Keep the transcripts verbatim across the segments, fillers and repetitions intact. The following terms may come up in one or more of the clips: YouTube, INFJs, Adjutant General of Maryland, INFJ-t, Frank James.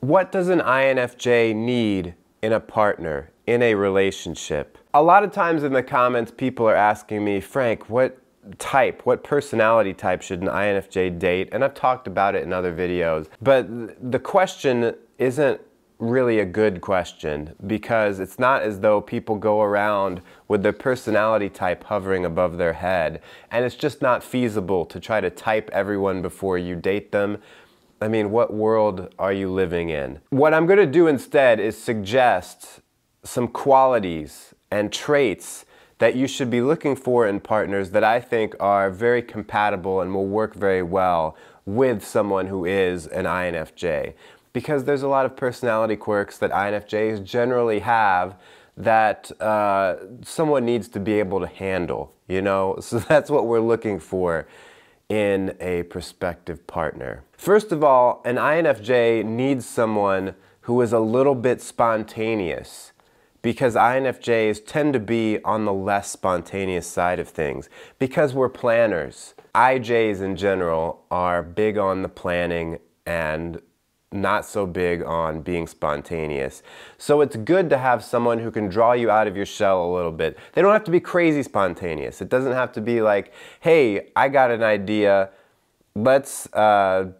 What does an I N F J need in a partner, in a relationship? A lot of times in the comments, people are asking me, Frank, what type, what personality type should an I N F J date? And I've talked about it in other videos, but the question isn't really a good question, because it's not as though people go around with their personality type hovering above their head, and it's just not feasible to try to type everyone before you date them. I mean, what world are you living in? What I'm going to do instead is suggest some qualities and traits that you should be looking for in partners that I think are very compatible and will work very well with someone who is an I N F J. Because there's a lot of personality quirks that I N F Js generally have that uh, someone needs to be able to handle, you know? So that's what we're looking for in a prospective partner. First of all, an I N F J needs someone who is a little bit spontaneous, because I N F Js tend to be on the less spontaneous side of things, because we're planners. I Js in general are big on the planning and not so big on being spontaneous. So it's good to have someone who can draw you out of your shell a little bit. They don't have to be crazy spontaneous. It doesn't have to be like, hey, I got an idea, let's, uh,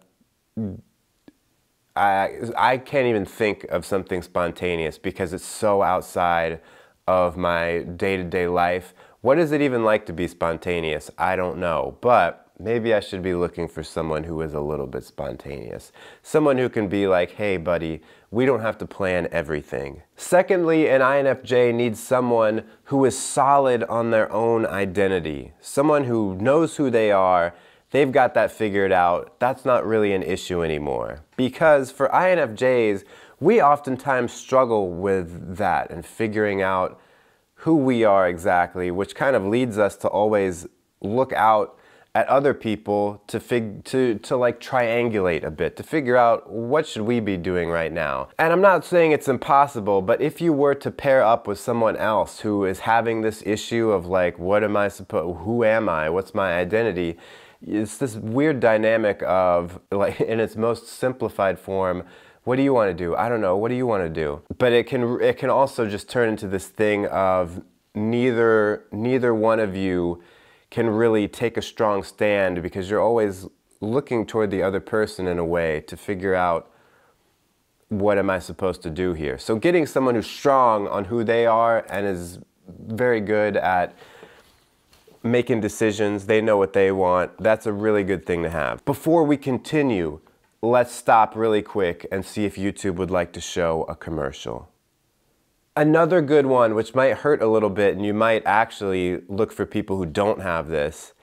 I, I can't even think of something spontaneous because it's so outside of my day-to-day life. What is it even like to be spontaneous? I don't know, but maybe I should be looking for someone who is a little bit spontaneous. Someone who can be like, hey buddy, we don't have to plan everything. Secondly, an I N F J needs someone who is solid on their own identity. Someone who knows who they are, they've got that figured out, that's not really an issue anymore. Because for I N F Js, we oftentimes struggle with that and figuring out who we are exactly, which kind of leads us to always look out at other people to fig to to like triangulate a bit, to figure out what should we be doing right now. And I'm not saying it's impossible, but if you were to pair up with someone else who is having this issue of like, what am I supposed, who am I, what's my identity, it's this weird dynamic of, like, in its most simplified form, what do you want to do? I don't know, what do you want to do? But it can it can also just turn into this thing of neither neither one of you can really take a strong stand, because you're always looking toward the other person in a way to figure out, what am I supposed to do here? So getting someone who's strong on who they are and is very good at making decisions, they know what they want, that's a really good thing to have. Before we continue, let's stop really quick and see if YouTube would like to show a commercial. Another good one, which might hurt a little bit, and you might actually look for people who don't have this,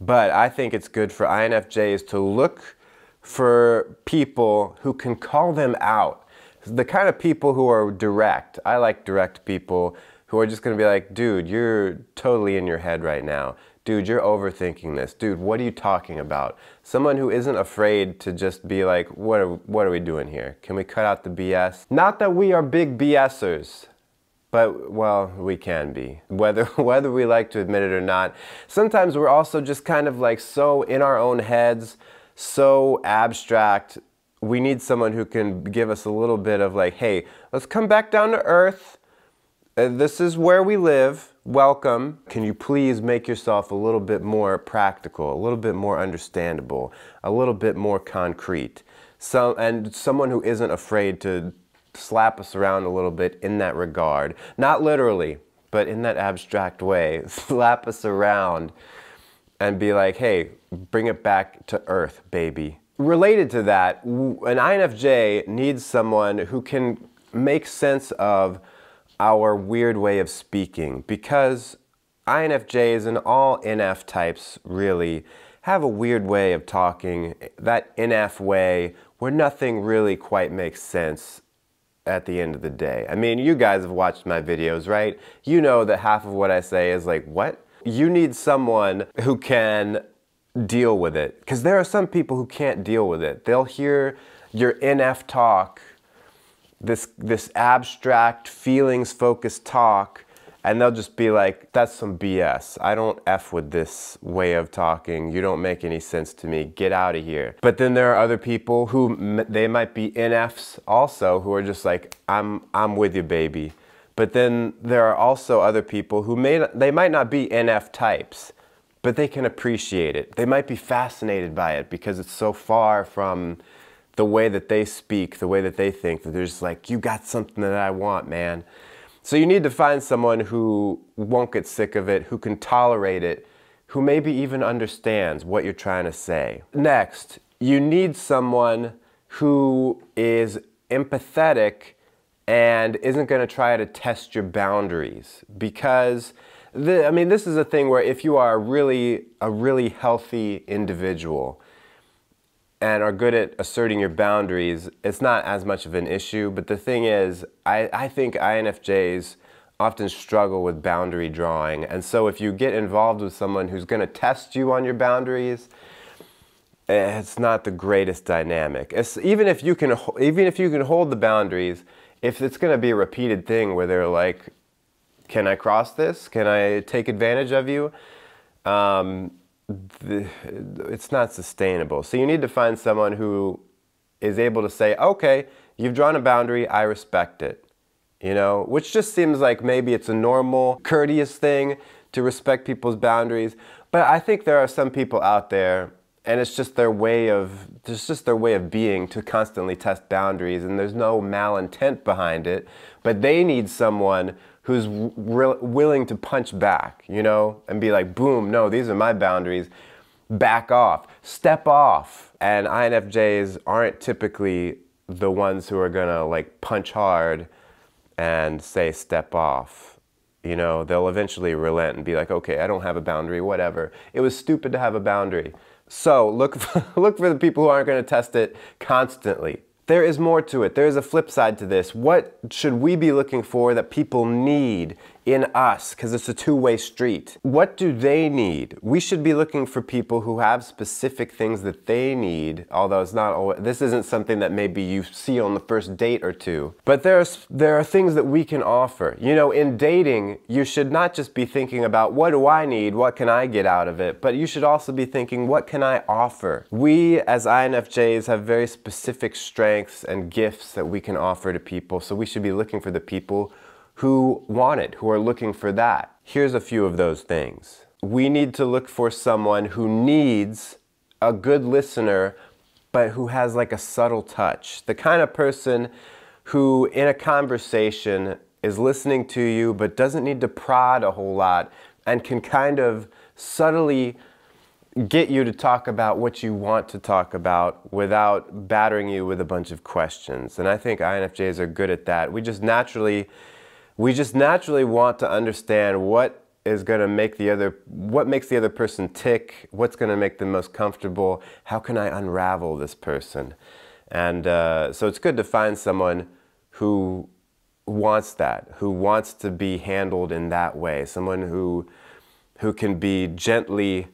but I think it's good for I N F Js to look for people who can call them out. The kind of people who are direct. I like direct people who are just going to be like, dude, you're totally in your head right now. Dude, you're overthinking this. Dude, what are you talking about? Someone who isn't afraid to just be like, what are, what are we doing here? Can we cut out the B S? Not that we are big BSers. But, well, we can be, whether, whether we like to admit it or not. Sometimes we're also just kind of like so in our own heads, so abstract. We need someone who can give us a little bit of like, hey, let's come back down to earth. Uh, this is where we live. Welcome. Can you please make yourself a little bit more practical, a little bit more understandable, a little bit more concrete? So, and someone who isn't afraid to slap us around a little bit in that regard. Not literally, but in that abstract way. Slap us around and be like, hey, bring it back to earth, baby. Related to that, an I N F J needs someone who can make sense of our weird way of speaking, because I N F Js and all N F types really have a weird way of talking, that N F way where nothing really quite makes sense at the end of the day. I mean, you guys have watched my videos, right? You know that half of what I say is like, what? You need someone who can deal with it, because there are some people who can't deal with it. They'll hear your N F talk, this, this abstract, feelings-focused talk, And they'll just be like, that's some B S. I don't F with this way of talking. You don't make any sense to me. Get out of here. But then there are other people who m they might be N Fs also, who are just like, I'm, I'm with you, baby. But then there are also other people who may, they might not be N F types, but they can appreciate it. They might be fascinated by it because it's so far from the way that they speak, the way that they think, that they're just like, you got something that I want, man. So you need to find someone who won't get sick of it, who can tolerate it, who maybe even understands what you're trying to say. Next, you need someone who is empathetic and isn't going to try to test your boundaries. Because, the, I mean, this is a thing where if you are really a really healthy individual and are good at asserting your boundaries, it's not as much of an issue. But the thing is, I, I think I N F Js often struggle with boundary drawing. And so if you get involved with someone who's going to test you on your boundaries, it's not the greatest dynamic. It's, even, if you can, even if you can hold the boundaries, if it's going to be a repeated thing where they're like, can I cross this? Can I take advantage of you? Um, The, it's not sustainable. So you need to find someone who is able to say, okay, you've drawn a boundary, I respect it, you know, which just seems like maybe it's a normal, courteous thing to respect people's boundaries. But I think there are some people out there, and it's just their way of, it's just their way of being to constantly test boundaries, and there's no malintent behind it, but they need someone who's willing to punch back, you know, and be like, boom, no, these are my boundaries, back off, step off. And I N F Js aren't typically the ones who are gonna like punch hard and say step off. You know, they'll eventually relent and be like, okay, I don't have a boundary, whatever. It was stupid to have a boundary. So look for, look for the people who aren't gonna test it constantly. There is more to it. There is a flip side to this. What should we be looking for that people need in us? Because it's a two-way street. What do they need? We should be looking for people who have specific things that they need, although it's not always, this isn't something that maybe you see on the first date or two. But there are, there are things that we can offer. You know, in dating, you should not just be thinking about what do I need, what can I get out of it, but you should also be thinking, what can I offer? We as I N F Js have very specific strengths and gifts that we can offer to people, so we should be looking for the people who want it, who are looking for that. Here's a few of those things. We need to look for someone who needs a good listener, but who has like a subtle touch. The kind of person who in a conversation is listening to you, but doesn't need to prod a whole lot and can kind of subtly get you to talk about what you want to talk about without battering you with a bunch of questions. And I think I N F Js are good at that. We just naturally, we just naturally want to understand what is going to make the other, what makes the other person tick, what's going to make them most comfortable, how can I unravel this person? And uh, so it's good to find someone who wants that, who wants to be handled in that way, someone who, who can be gently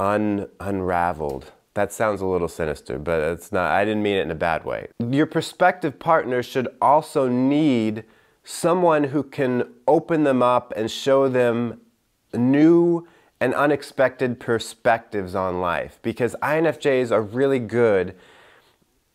Un unraveled. That sounds a little sinister, but it's not, I didn't mean it in a bad way. Your prospective partner should also need someone who can open them up and show them new and unexpected perspectives on life, because I N F Js are really good,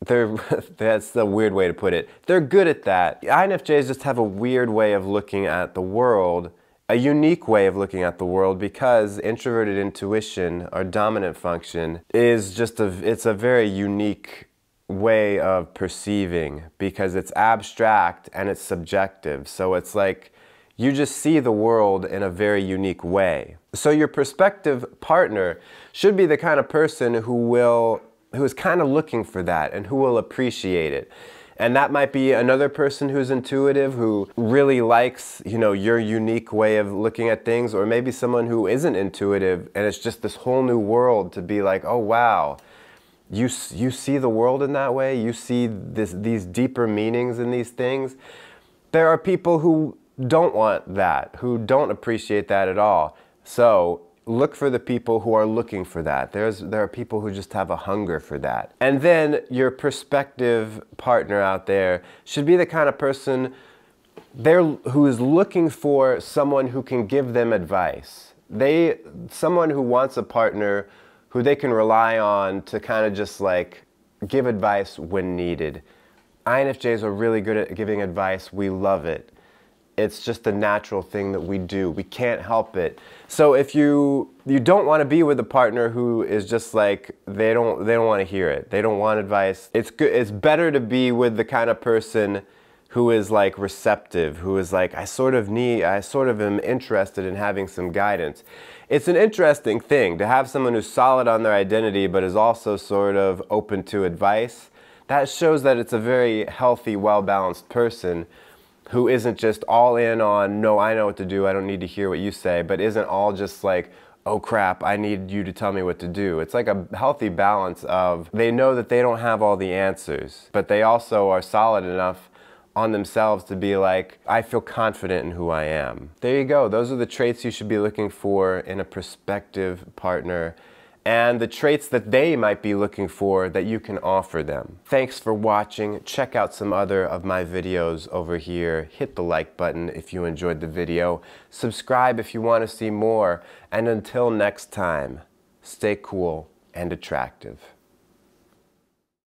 they're, that's the weird way to put it, they're good at that. I N F Js just have a weird way of looking at the world, a unique way of looking at the world, because introverted intuition, our dominant function, is just a, it's a very unique way of perceiving, because it's abstract and it's subjective. So it's like you just see the world in a very unique way. So your prospective partner should be the kind of person who will, who is kind of looking for that and who will appreciate it. And that might be another person who's intuitive, who really likes, you know, your unique way of looking at things, or maybe someone who isn't intuitive and it's just this whole new world to be like, oh wow, you, you see the world in that way? You see this, these deeper meanings in these things? There are people who don't want that, who don't appreciate that at all. So look for the people who are looking for that. There's, there are people who just have a hunger for that. And then your prospective partner out there should be the kind of person they're, who is looking for someone who can give them advice. They, someone who wants a partner who they can rely on to kind of just like give advice when needed. I N F Js are really good at giving advice. We love it. It's just a natural thing that we do. We can't help it. So if you, you don't want to be with a partner who is just like, they don't, they don't want to hear it. They don't want advice. It's good. It's better to be with the kind of person who is like receptive, who is like, I sort of need, I sort of am interested in having some guidance. It's an interesting thing to have someone who's solid on their identity, but is also sort of open to advice. That shows that it's a very healthy, well-balanced person who isn't just all in on, no, I know what to do, I don't need to hear what you say, but isn't all just like, oh crap, I need you to tell me what to do. It's like a healthy balance of, they know that they don't have all the answers, but they also are solid enough on themselves to be like, I feel confident in who I am. There you go, those are the traits you should be looking for in a prospective partner, and the traits that they might be looking for that you can offer them. Thanks for watching. Check out some other of my videos over here. Hit the like button if you enjoyed the video. Subscribe if you want to see more. And until next time, stay cool and attractive.